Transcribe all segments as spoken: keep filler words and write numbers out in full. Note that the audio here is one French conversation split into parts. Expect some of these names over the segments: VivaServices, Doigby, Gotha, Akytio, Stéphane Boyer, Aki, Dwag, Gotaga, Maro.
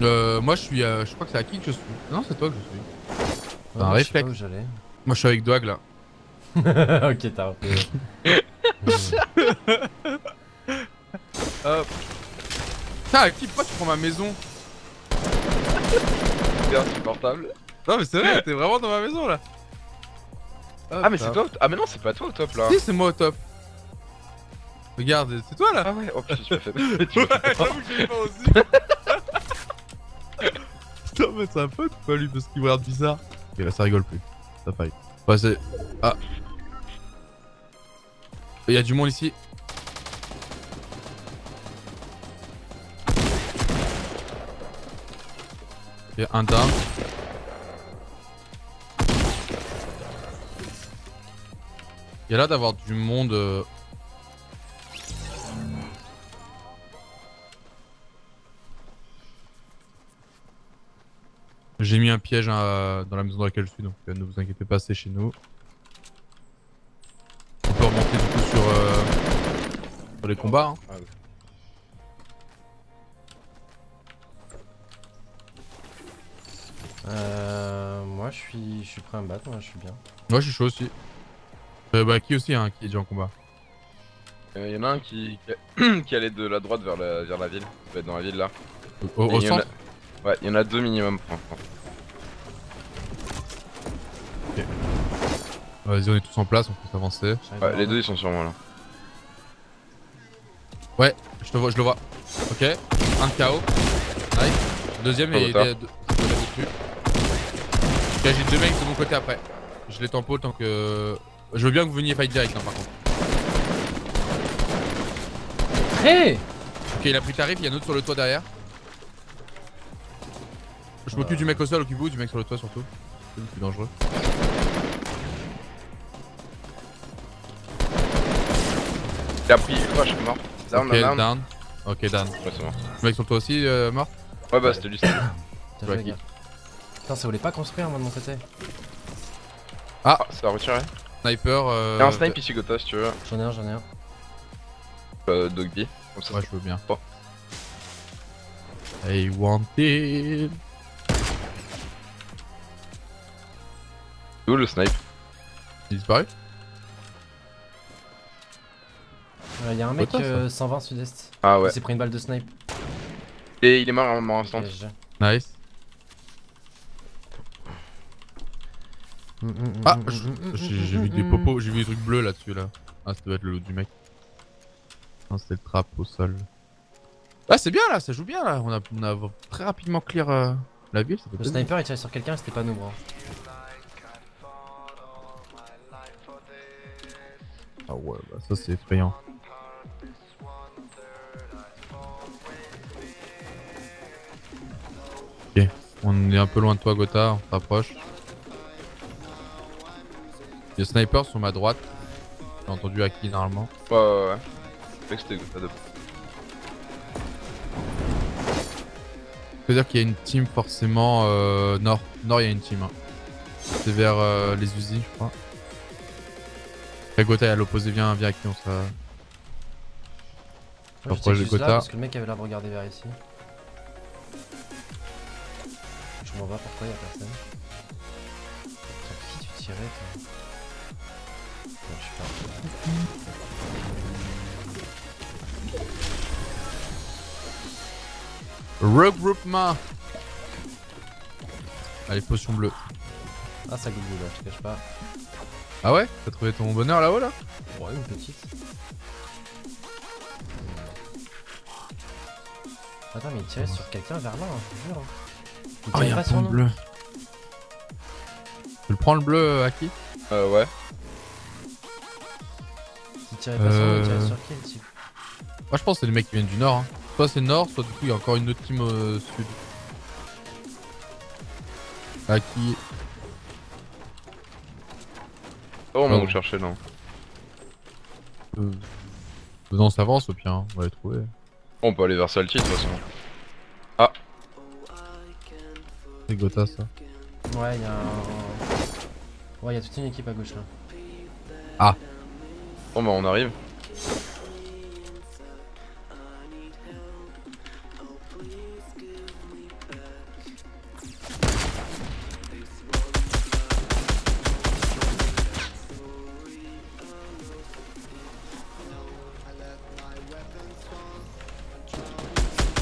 Euh, moi je suis, euh, je crois que c'est Aki que je suis. Non, c'est toi que je suis. Ouais, un réflexe. Je moi je suis avec Dwag là. Ok, t'as repéré. Hop. Putain, Aki, pourquoi tu prends ma maison? C'est insupportable. Non mais c'est vrai, t'es vraiment dans ma maison là. Hop, ah mais c'est toi au... Ah mais non, c'est pas toi au top là. Si, c'est moi au top. Regarde, c'est toi là. Ah ouais, oh putain, je me fais pas. Tu ouais, j'avoue que je l'ai pas aussi. Putain, mais c'est un pote ou pas lui, parce qu'il me regarde bizarre. Et là, ça rigole plus. Ça faille. Ouais, c'est... Ah. Il y a du monde ici. Il y a un down. Il y a l'air d'avoir du monde... Euh... J'ai mis un piège hein, dans la maison dans laquelle je suis, donc euh, ne vous inquiétez pas, c'est chez nous. On peut remonter du coup sur, euh, sur les combats. Hein. Ah, oui. Euh... Moi je suis... je suis prêt à me battre, moi je suis bien. Moi je suis chaud aussi. Euh, bah qui aussi hein, qui est déjà en combat. Euh, y'en a un qui... qui allait de la droite vers la, vers la ville. Ça va être dans la ville là. Au, au centre a... Ouais, il y en a deux minimum pour l'instant. Ok. Vas-y, on est tous en place, on peut s'avancer. Ouais, les deux ils sont sur moi là. Ouais, je te vois, je le vois. Ok, un K O. Nice. Deuxième et deux. Ok, j'ai deux mecs de mon côté après. Je les tempo tant que. Je veux bien que vous veniez fight direct hein, par contre. Hey ok, il a pris ta rip, il y a un autre sur le toit derrière. Je m'occupe euh... du mec au sol, occupe-vous du mec sur le toit surtout. C'est le plus dangereux. Il a pris quoi, je suis mort. Down, okay, down. down. Ok, down. Ouais, c'est mort. Le mec sur le toit aussi, euh, mort. Ouais, bah c'était lui. Putain, ça voulait pas construire moi de mon côté. Ah, ah ça a retiré. Sniper. Euh... Y'a un snipe ici, Gotha, si tu veux. J'en ai un, j'en ai un. Euh, Dogby. Comme ça, ouais, je veux bien. Pas. I want it. Où le snipe? Il est disparu? Il euh, y a un mec oh, euh, cent vingt sud-est. Ah ouais. Il s'est pris une balle de snipe. Et il est mort en un instant. Nice. Ah, j'ai vu des popos, j'ai vu des trucs bleus là-dessus là. Ah, ça doit être le lot du mec. Non, c'était le trap au sol. Ah, c'est bien là, ça joue bien là. On a, on a très rapidement clear euh, la ville. Ça peut le sniper bien. Il tirait sur quelqu'un, c'était pas nous, bro. Ah ouais, bah ça c'est effrayant. Ok, on est un peu loin de toi Gotha, on s'approche. Les snipers sont à ma droite. J'ai entendu Aki normalement. Ouais ouais ouais. Je sais que c'était Gotha de... C'est-à-dire qu'il y a une team forcément euh, nord. Nord il y a une team. Hein. C'est vers euh, les usines je crois. Gotha à l'opposé, viens, viens Aki, on se... Ouais, je t'excuse là parce que le mec avait l'air de regarder vers ici. Je m'en vois pourquoi y'a personne. Qui tu tirais toi? Non, je suis pas... Regroupement. Allez, potion bleue. Ah ça goûte là, je te cache pas. Ah ouais? T'as trouvé ton bonheur là-haut là? Ouais, une petite. Attends, mais il tirait sur quelqu'un vers là, hein, je te jure. Hein. Oh, y'a un point bleu. Tu le prends le bleu à qui? Euh, ouais. Il tirait pas euh... sur lui, il tirait sur qui le type? Moi je pense que c'est les mecs qui viennent du nord. Hein. Soit c'est nord, soit du coup il y a encore une autre team euh, sud. À qui? Oh, on va vous chercher non. Euh... Non, on s'avance au pire, hein. On va les trouver. On peut aller vers Salty de toute façon. Ah. C'est Gotha ça. Ouais, y'a un... Ouais, y'a toute une équipe à gauche là. Ah. Bon bah on arrive.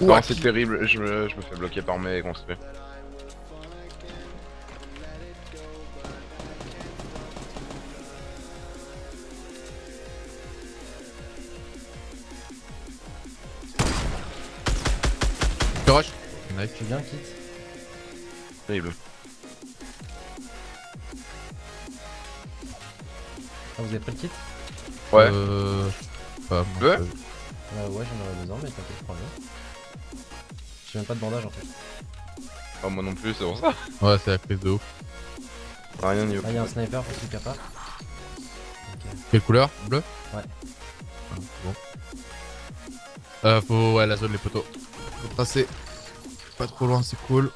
Ou ouais, c'est terrible, je me, je me fais bloquer par mes construits. Je rush. Ouais, tu viens, quitte. Terrible. Ah, vous avez pris le kit? Ouais. Euh... Pas ouais. Euh, ouais, j'en aurais besoin, mais t'inquiète, je prends bien. J'ai même pas de bandage en fait. Oh, moi non plus, c'est pour ça. Ouais, c'est la crise de ouf. Ah, rien n'y ah, y'a un sniper pour celui qui a pas. Okay. Quelle couleur? Bleu? Ouais. Ah, bon. Euh, faut. Ouais, la zone, les poteaux. Faut tracer. Pas trop loin, c'est cool.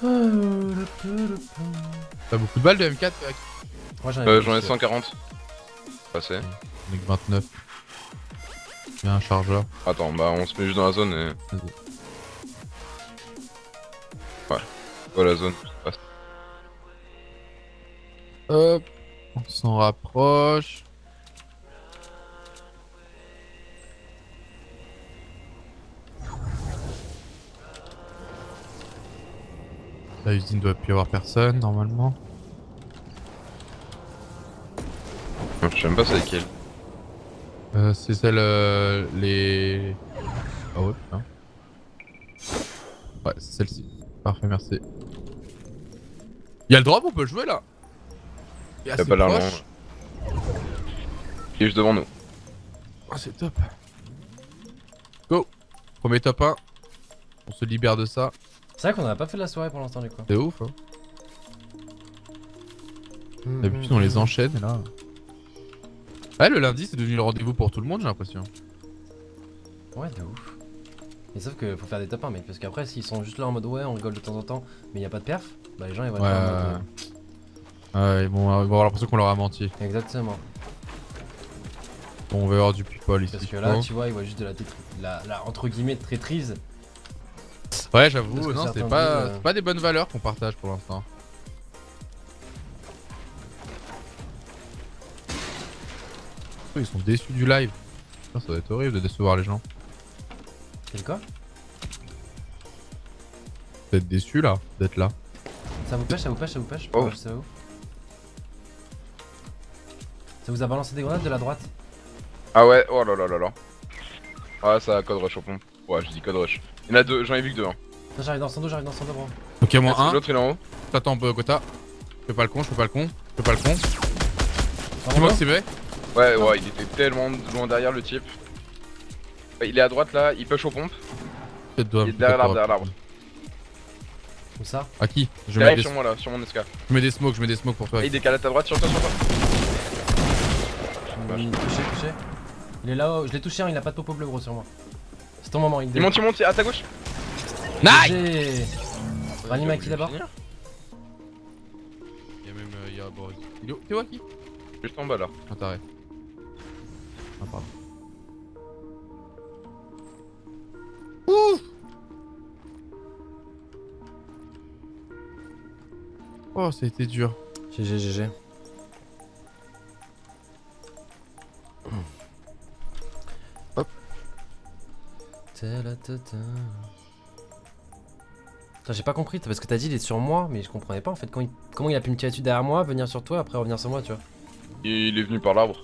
T'as beaucoup de balles de M quatre? Moi j'en ai, euh, ai cent quarante. Passé. On est que vingt-neuf. Il y a un chargeur. Attends, bah on se met juste dans la zone et... Ouais. Quoi la zone? Passe. Hop. On s'en rapproche. La usine doit plus avoir personne normalement. Je sais même pas c'est laquelle. Euh, c'est celle euh, les. Ah ouais putain. Ouais c'est celle-ci. Parfait merci. Y'a le drop, on peut jouer là. Y'a pas l'argent. Il est juste devant nous. Oh c'est top. Go. Premier top un. On se libère de ça. C'est vrai qu'on n'a pas fait de la soirée pour l'instant du coup. C'est ouf hein. D'habitude on les enchaîne là. Ouais le lundi c'est devenu le rendez-vous pour tout le monde j'ai l'impression. Ouais de ouf. Mais sauf que faut faire des top un mec parce qu'après s'ils sont juste là en mode ouais on rigole de temps en temps mais y a pas de perf, bah les gens ils vont être ouais, là en mode... Ouais ils vont avoir l'impression qu'on leur a menti. Exactement. Bon on va avoir du people ici. Parce que là tu vois ils voient juste de la, la, la entre guillemets traîtrise. Ouais j'avoue, non c'est pas, de... pas des bonnes valeurs qu'on partage pour l'instant. Ils sont déçus du live. Ça doit être horrible de décevoir les gens. C'est quoi? Vous êtes déçus là, d'être là. Ça vous pêche, ça vous pêche, ça vous pêche. Oh. Ça vous a balancé des grenades de la droite. Ah ouais, oh là là là là. Ah ça a code rush au pont. Ouais je dis code rush. Il y en a deux, j'en ai vu que deux. Hein. J'arrive dans son dos, j'arrive dans son dos, bro. Ok, moins un. L'autre il est en haut. T'attends, Gotha. Je fais pas le con, je fais pas le con, je fais pas le con. Dis-moi que c'est vrai. Ouais, ouais, il était tellement loin derrière le type. Il est à droite là, il push aux pompes. Il est derrière l'arbre, derrière l'arbre. Où ça? À qui? Je mets des... sur moi là, sur mon escale. Je mets des smokes, je mets des smokes pour toi. Et il décale à ta droite, sur toi, sur toi. Touché, touché. Il est là-haut, je l'ai touché, hein, il a pas de popo bleu, gros, sur moi. C'est ton moment, il monte, il monte, à ta gauche. Nice. Ranime Aki d'abord. Il y a même, il y a Boris. Il est où? T'es où Aki? Juste en bas là. Ah t'arrête. Ah pardon. Ouh. Oh ça a été dur. G G G G. J'ai pas compris parce que t'as dit il est sur moi mais je comprenais pas en fait comment il, comment il a pu me tirer dessus derrière moi, venir sur toi après revenir sur moi tu vois. Il est venu par l'arbre.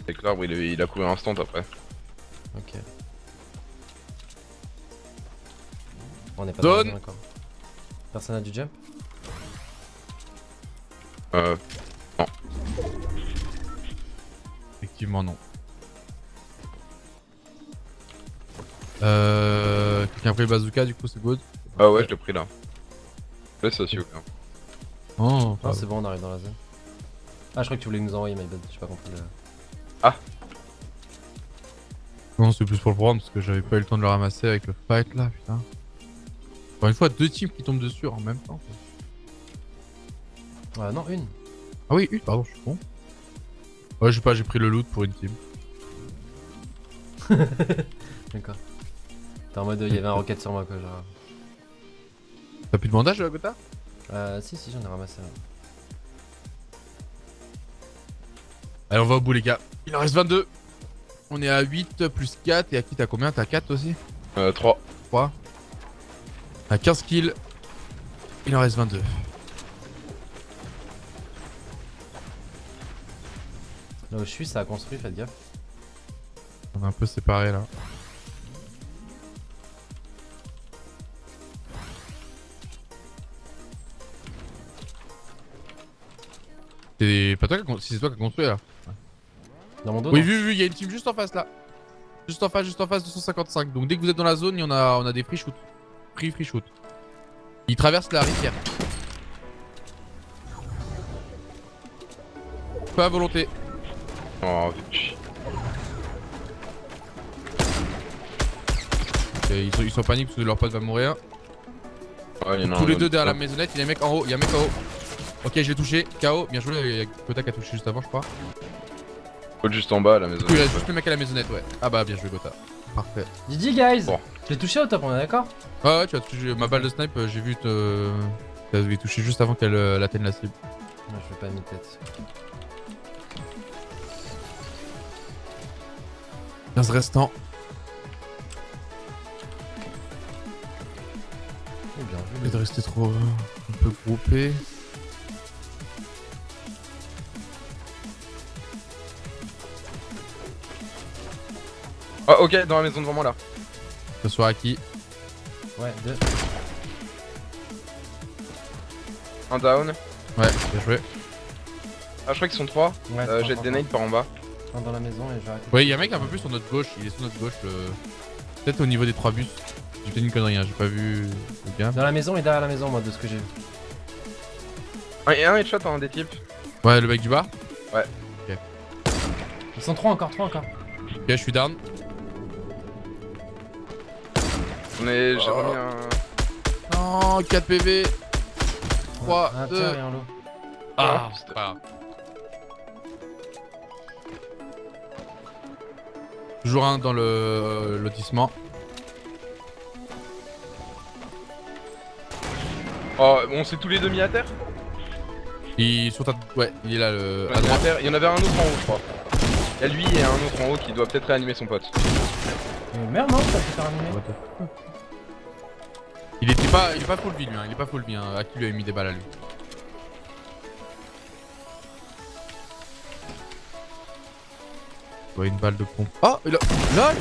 Avec l'arbre il, il a couru instant après. Ok. On est pas dans le zone encore. Personne a du jump? Euh... Non. Effectivement non. Euh... Quelqu'un a pris le bazooka du coup c'est good. Ah ouais je l'ai pris là. Laisse ça si vous plaît. Oh ah, c'est bon on arrive dans la zone. Ah je crois que tu voulais nous envoyer my bad, j'ai pas compris le... Ah. Non c'est plus pour le programme parce que j'avais pas eu le temps de le ramasser avec le fight là putain. Encore une fois deux teams qui tombent dessus en même temps. Ah non une. Ah oui une pardon je suis con. Ouais je sais pas j'ai pris le loot pour une team. D'accord. T'es en mode il y avait un rocket sur moi quoi genre. T'as plus de bandage là Gotha? Euh si si j'en ai ramassé un. Allez, on va au bout, les gars. Il en reste vingt-deux. On est à huit plus quatre. Et Aki, t'as combien? T'as quatre aussi? Euh, trois. trois. T'as quinze kills. Il en reste vingt-deux. Là où je suis, ça a construit, faites gaffe. On est un peu séparés là. C'est pas toi qui a... c'est toi qui a construit là. Dans mon dos, oui, vu, vu, il y a une team juste en face là. Juste en face, juste en face de deux cent cinquante-cinq. Donc dès que vous êtes dans la zone, y en a... on a des free shoot. Free free shoot. Ils traversent la rivière. Pas à volonté. Oh bitch. Okay, ils, sont, ils sont en panique parce que leur pote va mourir. Oh, il y en a tous les deux derrière la maisonnette, il y a un mec en haut, il y a un mec en haut. Ok, je l'ai touché, K O, bien joué, Gotaga a touché juste avant je crois. L'autre juste en bas à la maisonnette. Il reste juste le mec à la maisonnette, ouais. Ah bah bien joué Gotaga. Parfait. G G guys, bon. Je l'ai touché au top, on est d'accord? Ah ouais, tu as touché ma balle de snipe, j'ai vu te... T'as vu toucher juste avant qu'elle euh, atteigne la cible. Non, je veux pas mis tête. quinze restants. Oh, bien vu. Mais de rester trop euh, un peu groupé. Oh, ok, dans la maison devant moi là. Ce soir, Aki. Ouais, deux. Un down. Ouais, bien joué. Ah, je crois qu'ils sont trois. Ouais, euh, j'ai des nades par en bas. Un dans la maison et j'arrête. Ouais, il y a un mec un peu plus sur notre gauche. Il est sur notre gauche. Le... Peut-être au niveau des trois bus. J'ai peut-être une connerie, hein. J'ai pas vu le gars. Dans la maison et derrière la maison, moi, de ce que j'ai vu. Un et un headshot, hein, des types. Ouais, le mec du bar. Ouais. Ok. Ils sont trois encore, trois encore. Ok, je suis down. On est... j'ai remis un... Non, quatre P V. trois, ah, deux... Tiens, ah, c'est pas grave. Toujours un dans le euh, lotissement. Oh, on s'est tous les deux mis à terre. Il sont à... ouais, il est là le... à droite. Il y en avait un autre en haut, je crois. Il y a lui et un autre en haut qui doit peut-être réanimer son pote. Mais merde non, ça s'est terminé. Il était pas, il est pas full vie lui, hein. Il est pas full vie, hein. Aki lui a mis des balles à lui. Ouais, une balle de pompe. Oh, il a... LOL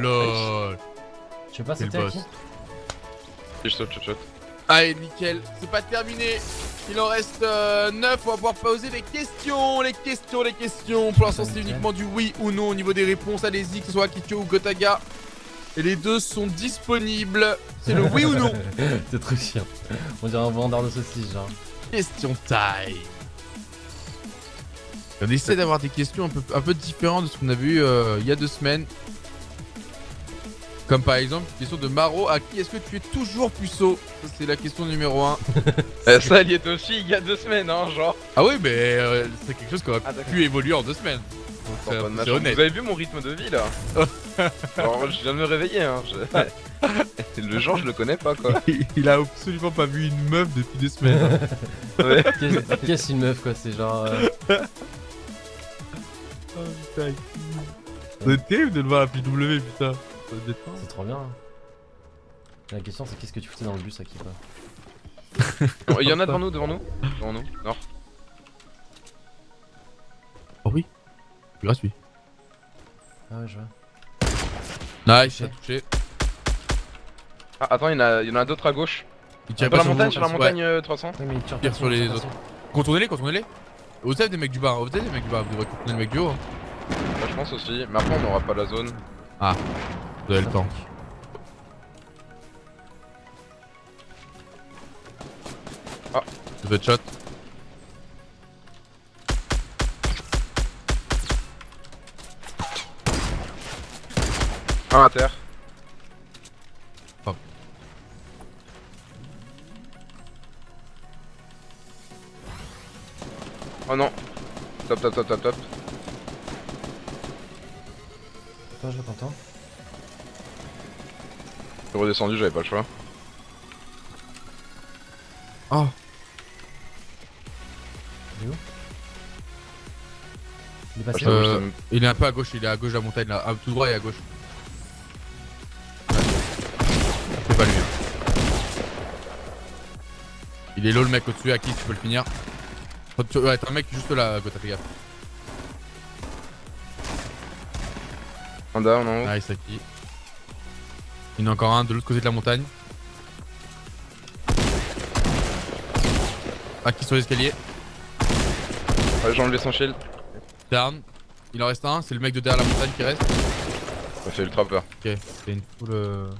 LOL. Je sais pas c'était à qui. Je saute, je saute. Allez, nickel, c'est pas terminé. Il en reste euh, neuf, on va pouvoir poser des questions, les questions, les questions. Pour l'instant c'est uniquement du oui ou non au niveau des réponses, allez-y, que ce soit Akytio ou Gotaga. Et les deux sont disponibles, c'est le oui ou non. C'est trop chiant, on dirait un vendeur de saucisses genre. Question taille. On essaie d'avoir des questions un peu, un peu différentes de ce qu'on a vu euh, il y a deux semaines. Comme par exemple, une question de Maro, à qui est-ce que tu es toujours puceau? C'est la question numéro un. Ça, il est aussi il y a deux semaines, hein, genre. Ah oui, mais euh, c'est quelque chose qu'on a ah, pu évoluer en deux semaines. Donc, euh, c'est honnête. Vous avez vu mon rythme de vie, là? Alors, je viens de me réveiller, hein. Je... le genre, je le connais pas, quoi. Il a absolument pas vu une meuf depuis des semaines. Hein. Ouais. Qu'est-ce qu'une meuf, quoi? C'est genre... Euh... oh, putain. C'est terrible de le voir à P W, putain. C'est trop bien. La question c'est qu'est-ce que tu foutais dans le bus à qui pas. Il y en a devant nous, devant nous. Devant nous, non. Oh oui. Gratuit. Ah ouais je vois. Nice, touché. touché. Ah attends, il y en a, a d'autres à gauche. Il tire ah, pas la montagne, sur la montagne, sur la montagne ouais. trois cents. Ouais, mais il tire, tire sur les autres. Contournez-les, contournez-les. Vous savez des mecs du bar, vous savez des mecs du bar, vous devrez contourner le mec du haut. Bah, je pense aussi, mais après on n'aura pas la zone. Ah. Vous avez le temps. Ah, deux headshots. Un à terre. Oh. Oh non. Top, top, top, top, top. Attends, je t'entends. Je suis redescendu, j'avais pas le choix. Oh. Il est où? Il est passé euh, gauche, il est un peu à gauche, il est à gauche de la montagne là, à tout droit et à gauche. C'est pas lui. Il est low le mec au-dessus, Aki, tu peux le finir. Ouais, t'as un mec juste là, Gotaga. On down en haut. Nice, Aki. Il y en a encore un de l'autre côté de la montagne. Aki sur l'escalier. Ouais, j'ai enlevé son shield. Down. Il en reste un, c'est le mec de derrière la montagne qui reste. Ça fait ultra peur. Ok, c'est une foule. Euh...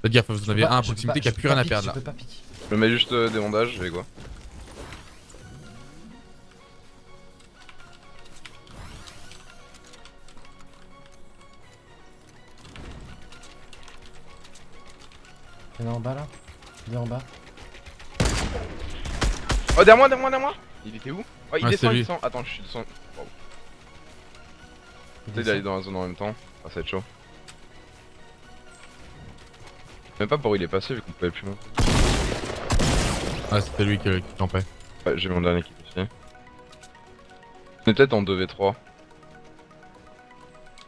Faites gaffe, vous en avez un à proximité qui a plus rien à perdre là. Je me mets juste euh, des bandages, je vais quoi. Il est en bas là. Il est en bas. Oh derrière moi, derrière moi, derrière moi. Il était où? Oh il ah, descend, il descend. Attends, je suis descendu. Wow. Peut-être d'aller dans la zone en même temps. Ah, ça va être chaud. Même pas pour où il est passé vu qu'on pouvait plus loin. Ah c'était lui qui campait. Ouais j'ai mon dernier qui aussi. On est peut-être en deux v trois.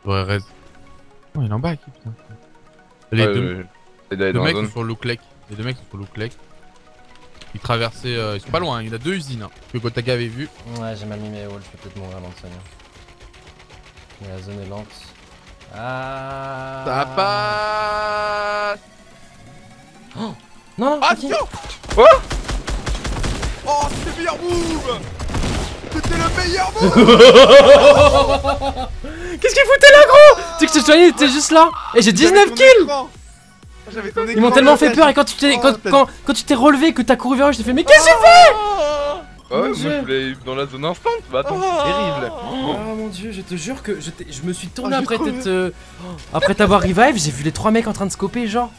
Ouais reste. Oh il est en bas qui putain. Les ouais, deux, les deux dans mecs la zone. Sont sur Looklek. Les deux mecs sont sur Looklek. Ils traversaient, euh, ils sont pas loin, hein. Il y a deux usines hein, que Gotaga avait vu. Ouais j'ai mal mis mes walls, je peux peut-être mourir avant de soigner. Mais la zone est lente. Ah. Ça passe. Oh non, non. Attention. Oh, oh c'était le meilleur move. C'était le meilleur move. Qu'est-ce qu'il foutait là gros? Tu sais que je te soignais, t'es juste là. Et j'ai dix-neuf kills. Ils m'ont tellement fait peur et quand tu t'es quand, quand, quand tu t'es relevé que t'as couru vers eux, je t'ai fait mais qu'est-ce que tu fais? Oh ouais, moi je voulais dans la zone instant. Bah attends, c'est terrible. Oh mon dieu, je te jure que je, je me suis tourné oh, après t'être... Après t'avoir revive, j'ai vu les trois mecs en train de scoper genre.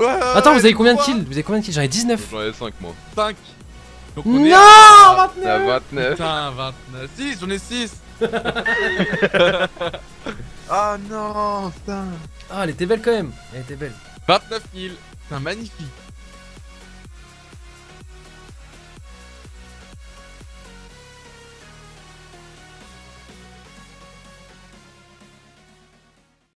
Ouais, ouais, attends, ouais, vous avez combien de kills? Vous avez combien de kills? J'en ai dix-neuf. J'en ai cinq moi. cinq. Donc, on est non à... vingt-neuf. Putain, vingt-neuf. six, j'en ai six. Ah non, putain. Ah, elle était belle quand même. Elle était belle. vingt-neuf kills, c'est magnifique.